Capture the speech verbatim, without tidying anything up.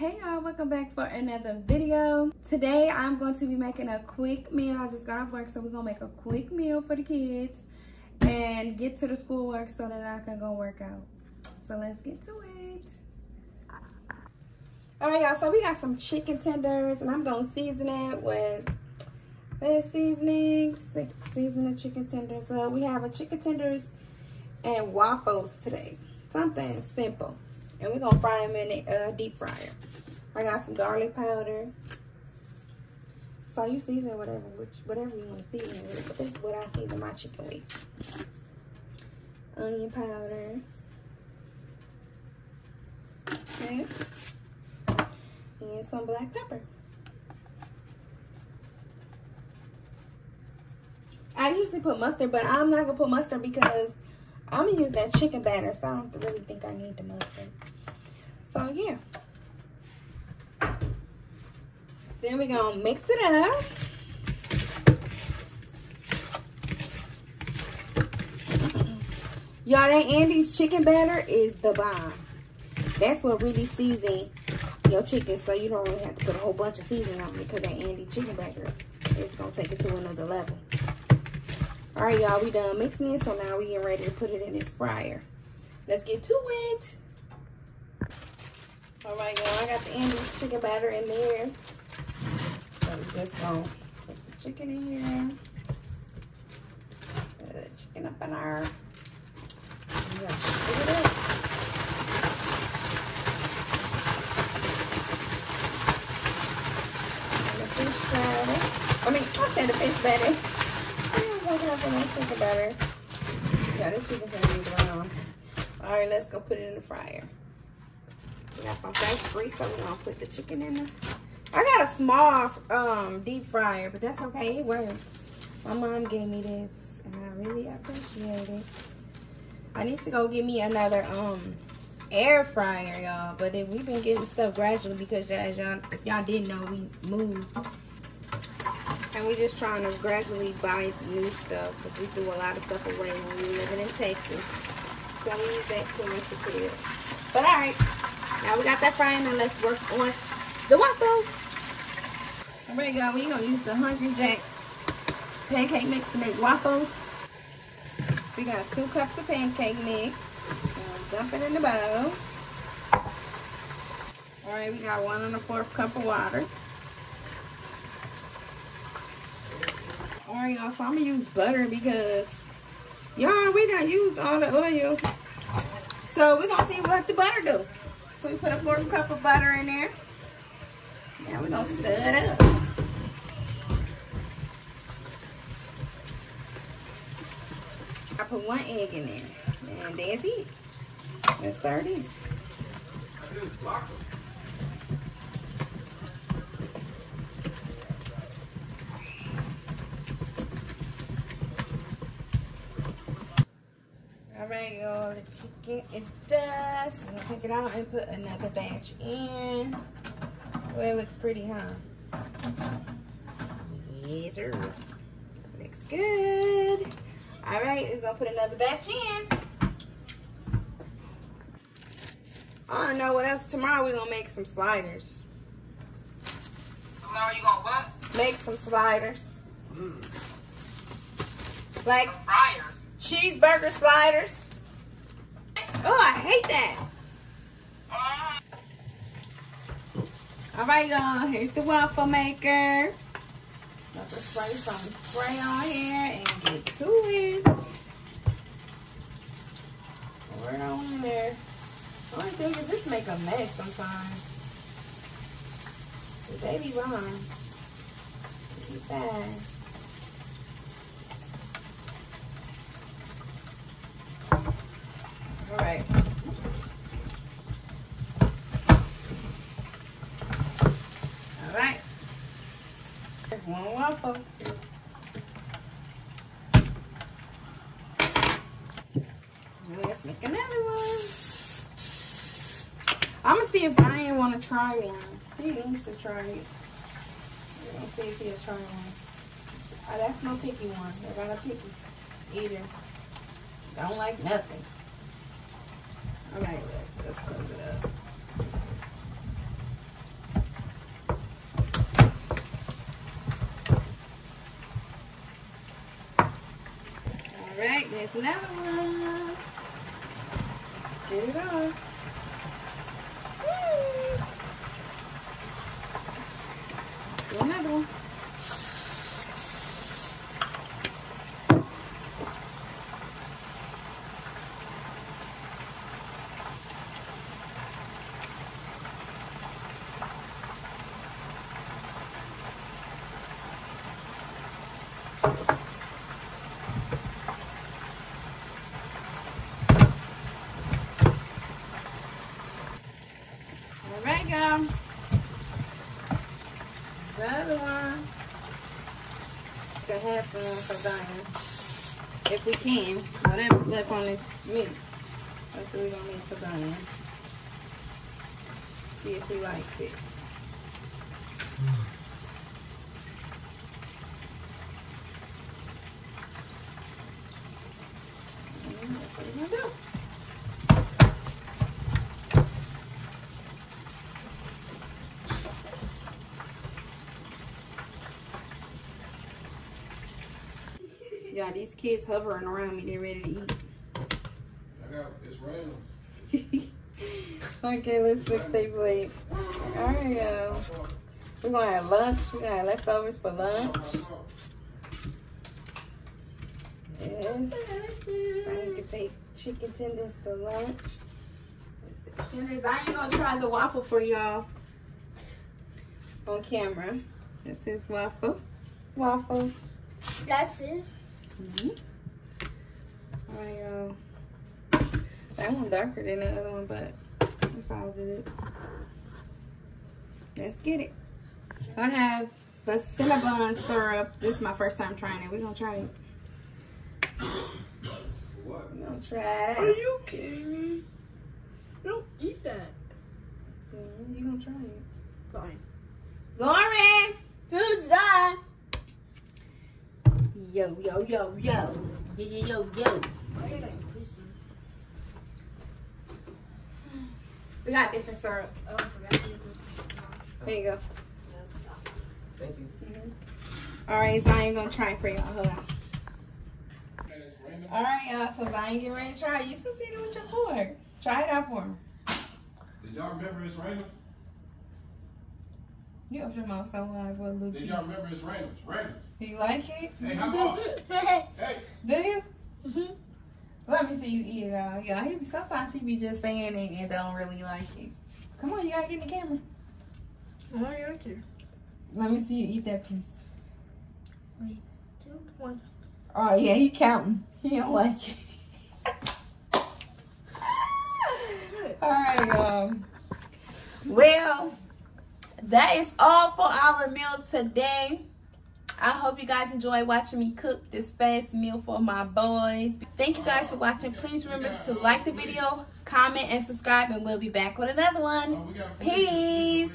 Hey y'all, welcome back for another video. Today I'm going to be making a quick meal. I just got off work, so we're gonna make a quick meal for the kids and get to the schoolwork so that I can go work out. So let's get to it. All right, y'all, so we got some chicken tenders and I'm gonna season it with this seasoning. Season the chicken tenders up. We have a chicken tenders and waffles today. Something simple. And we're gonna fry them in the uh, deep fryer. I got some garlic powder. So you season whatever, which whatever you want to season it with. But this is what I season my chicken with. Onion powder. Okay. And some black pepper. I usually put mustard, but I'm not gonna put mustard because I'm gonna use that chicken batter, so I don't really think I need the mustard. So yeah. Then we're gonna mix it up. Y'all, that Andy's chicken batter is the bomb. That's what really seasons your chicken, so you don't really have to put a whole bunch of seasoning on it because that Andy chicken batter is gonna take it to another level. All right, y'all, we done mixing it, so now we getting ready to put it in this fryer. Let's get to it. All right, y'all, I got the Andy's chicken batter in there. So we just gonna put some chicken in here. Put the chicken up in our. Yeah, put it up. And the fish batter. I mean, I said the fish batter. Chicken batter. Yeah, this chicken can be brown. All right, let's go put it in the fryer. We got some fresh grease, so we're gonna put the chicken in there. I got a small um deep fryer, but that's okay. It works. My mom gave me this, and I really appreciate it. I need to go get me another um air fryer, y'all. But then we've been getting stuff gradually because as y'all y'all didn't know, we moved. And we just trying to gradually buy new stuff because we threw a lot of stuff away when we were living in Texas. So we need that to make it clear. But all right, now we got that frying and let's work on the waffles. All right, y'all, we gonna use the Hungry Jack pancake mix to make waffles. We got two cups of pancake mix. And dump it in the bowl. All right, we got one and a fourth cup of water. All right, y'all, so I'm gonna use butter because y'all, we done used all the oil. So we're gonna see what the butter do. So we put a fourth cup of butter in there. Now we're gonna stir it up. I put one egg in there. And that's it. Let's stir these. Alright, y'all, the chicken is done. I'm gonna take it out and put another batch in. Well, it looks pretty, huh? Yes, sir. Looks good. Alright, we're gonna put another batch in. I don't know what else. Tomorrow we're gonna make some sliders. Tomorrow you gonna what? Make some sliders. Mm. Like fryers. Cheeseburger sliders. Oh, I hate that. All right, y'all. Here's the waffle maker. Got the spray, some spray on here and get to it. Pour it on in there. The only thing is this make a mess sometimes. The baby behind. Get that. All right. All right. There's one waffle. Let's make another one. I'm gonna see if Zion wanna try one. He needs to try it. We're gonna see if he'll try one. Oh, that's no picky one. I got a picky eater. Don't like nothing. All right, let's close it up. Here's another one. Get it on. Woo. Another one. For, for Diane, if we can, whatever's left on this mix, that's what we're gonna make for Diane. See if he likes it. And that's what we're gonna do. Y'all, these kids hovering around me, they're ready to eat. I got, it's random. Okay, let's look at their plate. All right, y'all. We're going to have lunch. We're going to have leftovers for lunch. Yes. I can take chicken tenders to lunch. Tenders, I ain't going to try the waffle for y'all on camera. That's his waffle. Waffle. That's it. Mm-hmm. All right, y'all. That one darker than the other one, but it's all good. Let's get it. I have the Cinnabon syrup. This is my first time trying it. We're gonna try it. What? We're gonna try it. Are you kidding me? You don't eat that. Mm-hmm. You gonna try it? Fine. Zoran! Food's done. Yo, yo, yo, yo. Yo, yo, yo, yo. We got different syrup. Oh, I forgot. There you go. Thank you. Mm-hmm. All right, Zion gonna try it for y'all. Hold on. All right, y'all, so Zion get ready to try it. You supposed to eat it with your fork. Try it out for him. Did y'all remember it's random? You opened your mouth so wide for a little bit. Did y'all remember it's random? Random. You like it? Hey, how about it? Hey. Do you? Mm-hmm. Let me see you eat it all. Y'all, he, sometimes he be just saying it and don't really like it. Come on, you gotta get in the camera. I'm already right here. Let me see you eat that piece. Three, two, one. Oh, yeah, he counting. He don't like it. All right, y'all. Um, well, that is all for our meal today. I hope you guys enjoy watching me cook this fast meal for my boys. Thank you guys for watching. Please remember to like the video, comment, and subscribe, and we'll be back with another one. Peace.